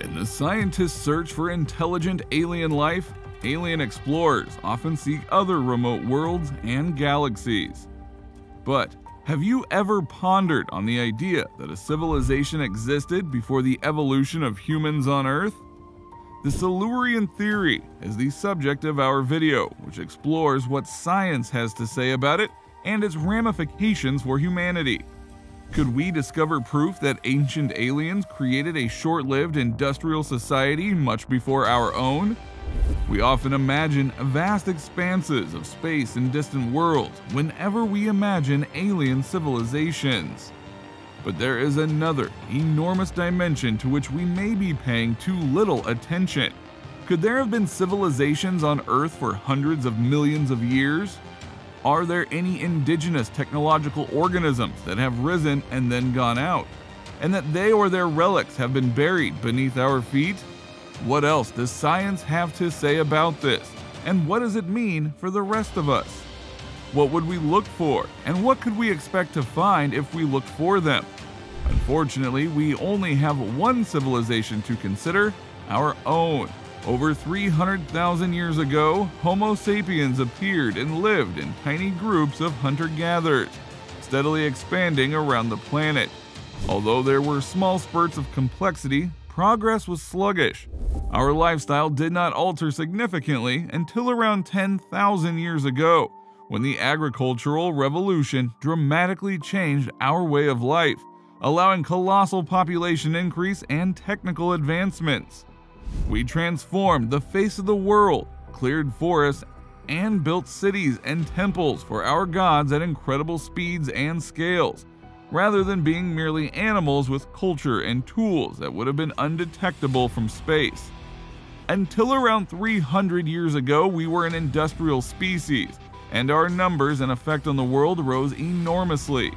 In the scientists' search for intelligent alien life, alien explorers often seek other remote worlds and galaxies. But have you ever pondered on the idea that a civilization existed before the evolution of humans on Earth? The Silurian theory is the subject of our video, which explores what science has to say about it and its ramifications for humanity. Could we discover proof that ancient aliens created a short-lived industrial society much before our own? We often imagine vast expanses of space and distant worlds whenever we imagine alien civilizations. But there is another enormous dimension to which we may be paying too little attention. Could there have been civilizations on Earth for hundreds of millions of years? Are there any indigenous technological organisms that have risen and then gone out, and that they or their relics have been buried beneath our feet? What else does science have to say about this, and what does it mean for the rest of us? What would we look for, and what could we expect to find if we looked for them? Unfortunately, we only have one civilization to consider, our own. Over 300,000 years ago, Homo sapiens appeared and lived in tiny groups of hunter-gatherers, steadily expanding around the planet. Although there were small spurts of complexity, progress was sluggish. Our lifestyle did not alter significantly until around 10,000 years ago, when the agricultural revolution dramatically changed our way of life, allowing colossal population increase and technical advancements. We transformed the face of the world, cleared forests, and built cities and temples for our gods at incredible speeds and scales, rather than being merely animals with culture and tools that would have been undetectable from space. Until around 300 years ago, we were an industrial species, and our numbers and effect on the world rose enormously.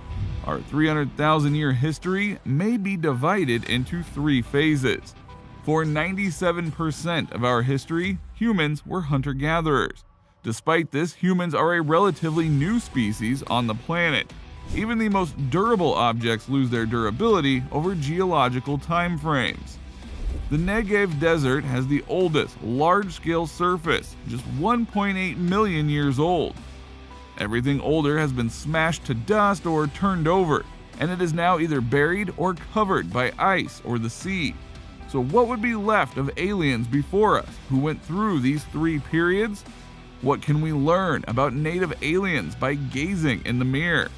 Our 300,000-year history may be divided into three phases. For 97% of our history, humans were hunter-gatherers. Despite this, humans are a relatively new species on the planet. Even the most durable objects lose their durability over geological time frames. The Negev Desert has the oldest large-scale surface, just 1.8 million years old. Everything older has been smashed to dust or turned over, and it is now either buried or covered by ice or the sea. So what would be left of aliens before us who went through these three periods? What can we learn about native aliens by gazing in the mirror?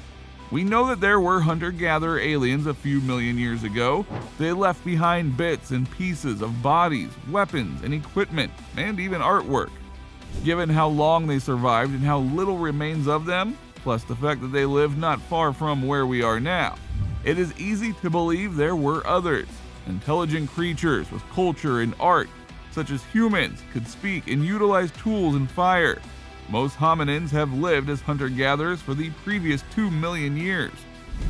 We know that there were hunter-gatherer aliens a few million years ago. They left behind bits and pieces of bodies, weapons, and equipment, and even artwork. Given how long they survived and how little remains of them, plus the fact that they lived not far from where we are now, it is easy to believe there were others. Intelligent creatures with culture and art, such as humans, could speak and utilize tools and fire. Most hominins have lived as hunter-gatherers for the previous 2 million years.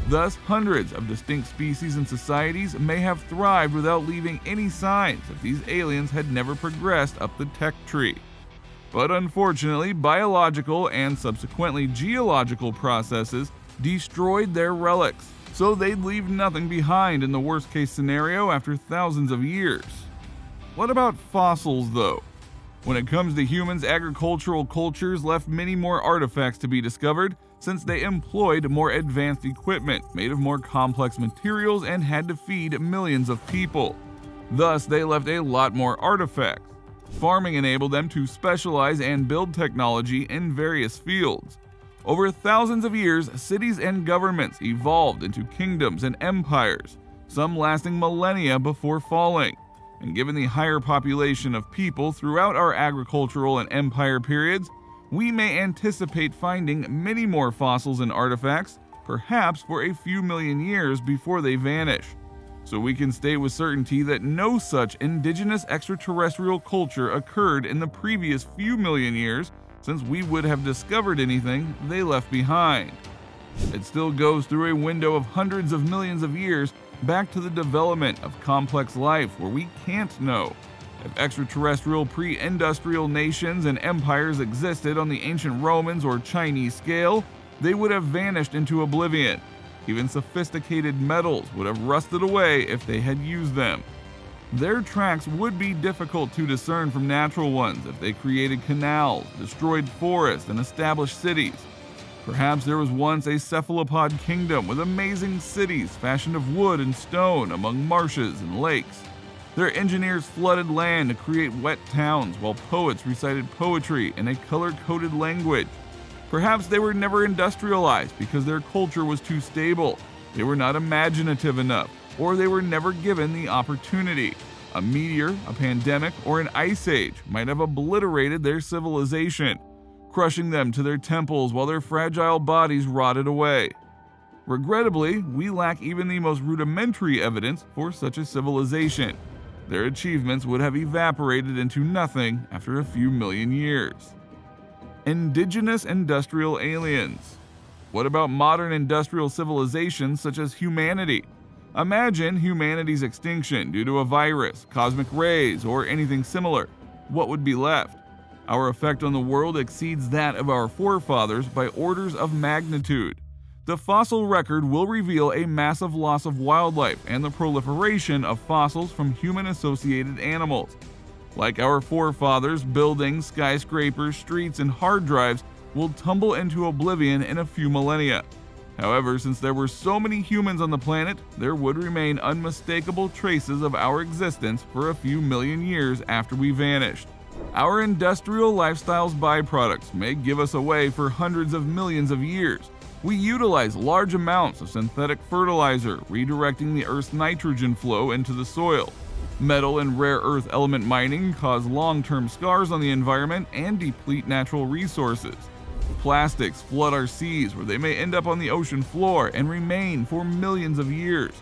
Thus, hundreds of distinct species and societies may have thrived without leaving any signs if these aliens had never progressed up the tech tree. But unfortunately, biological and subsequently geological processes destroyed their relics, so they'd leave nothing behind in the worst-case scenario after thousands of years. What about fossils, though? When it comes to humans, agricultural cultures left many more artifacts to be discovered since they employed more advanced equipment, made of more complex materials, and had to feed millions of people. Thus, they left a lot more artifacts. Farming enabled them to specialize and build technology in various fields. Over thousands of years, cities and governments evolved into kingdoms and empires, some lasting millennia before falling. And given the higher population of people throughout our agricultural and empire periods, we may anticipate finding many more fossils and artifacts, perhaps for a few million years before they vanish. So we can state with certainty that no such indigenous extraterrestrial culture occurred in the previous few million years, since we would have discovered anything they left behind. It still goes through a window of hundreds of millions of years back to the development of complex life where we can't know. If extraterrestrial pre-industrial nations and empires existed on the ancient Romans or Chinese scale, they would have vanished into oblivion. Even sophisticated metals would have rusted away if they had used them. Their tracks would be difficult to discern from natural ones if they created canals, destroyed forests, and established cities. Perhaps there was once a cephalopod kingdom with amazing cities fashioned of wood and stone among marshes and lakes. Their engineers flooded land to create wet towns while poets recited poetry in a color-coded language. Perhaps they were never industrialized because their culture was too stable, they were not imaginative enough, or they were never given the opportunity. A meteor, a pandemic, or an ice age might have obliterated their civilization, crushing them to their temples while their fragile bodies rotted away. Regrettably, we lack even the most rudimentary evidence for such a civilization. Their achievements would have evaporated into nothing after a few million years. Indigenous industrial aliens. What about modern industrial civilizations such as humanity? Imagine humanity's extinction due to a virus, cosmic rays, or anything similar. What would be left? Our effect on the world exceeds that of our forefathers by orders of magnitude. The fossil record will reveal a massive loss of wildlife and the proliferation of fossils from human-associated animals. Like our forefathers, buildings, skyscrapers, streets, and hard drives will tumble into oblivion in a few millennia. However, since there were so many humans on the planet, there would remain unmistakable traces of our existence for a few million years after we vanished. Our industrial lifestyle's byproducts may give us away for hundreds of millions of years. We utilize large amounts of synthetic fertilizer, redirecting the Earth's nitrogen flow into the soil. Metal and rare earth element mining cause long-term scars on the environment and deplete natural resources. Plastics flood our seas where they may end up on the ocean floor and remain for millions of years.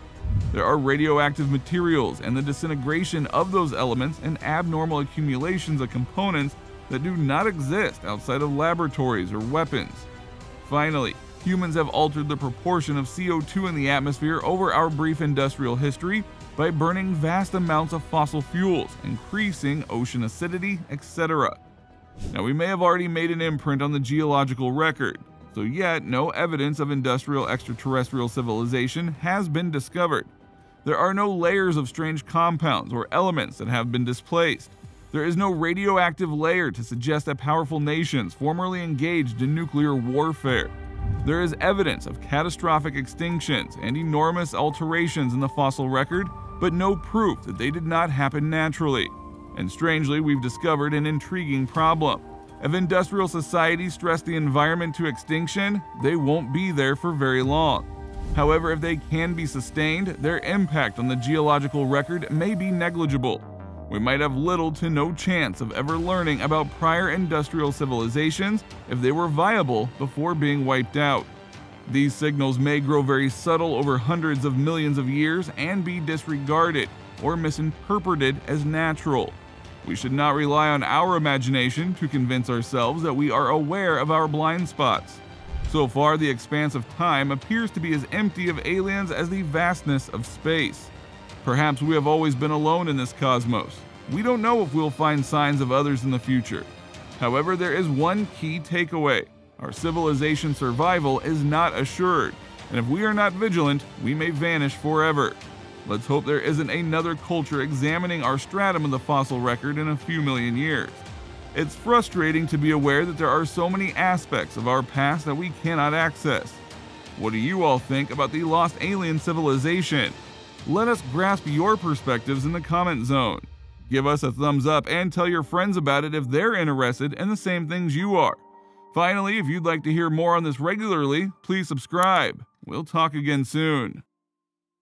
There are radioactive materials and the disintegration of those elements and abnormal accumulations of components that do not exist outside of laboratories or weapons. Finally, humans have altered the proportion of CO2 in the atmosphere over our brief industrial history by burning vast amounts of fossil fuels, increasing ocean acidity, etc. Now, we may have already made an imprint on the geological record, so yet no evidence of industrial extraterrestrial civilization has been discovered. There are no layers of strange compounds or elements that have been displaced. There is no radioactive layer to suggest that powerful nations formerly engaged in nuclear warfare. There is evidence of catastrophic extinctions and enormous alterations in the fossil record, but no proof that they did not happen naturally. And strangely, we've discovered an intriguing problem. If industrial societies stress the environment to extinction, they won't be there for very long. However, if they can be sustained, their impact on the geological record may be negligible. We might have little to no chance of ever learning about prior industrial civilizations if they were viable before being wiped out. These signals may grow very subtle over hundreds of millions of years and be disregarded or misinterpreted as natural. We should not rely on our imagination to convince ourselves that we are aware of our blind spots. So far, the expanse of time appears to be as empty of aliens as the vastness of space. Perhaps we have always been alone in this cosmos. We don't know if we'll find signs of others in the future. However, there is one key takeaway. Our civilization's survival is not assured, and if we are not vigilant, we may vanish forever. Let's hope there isn't another culture examining our stratum of the fossil record in a few million years. It's frustrating to be aware that there are so many aspects of our past that we cannot access. What do you all think about the lost alien civilization? Let us grasp your perspectives in the comment zone. Give us a thumbs up and tell your friends about it if they're interested in the same things you are. Finally, if you'd like to hear more on this regularly, please subscribe. We'll talk again soon.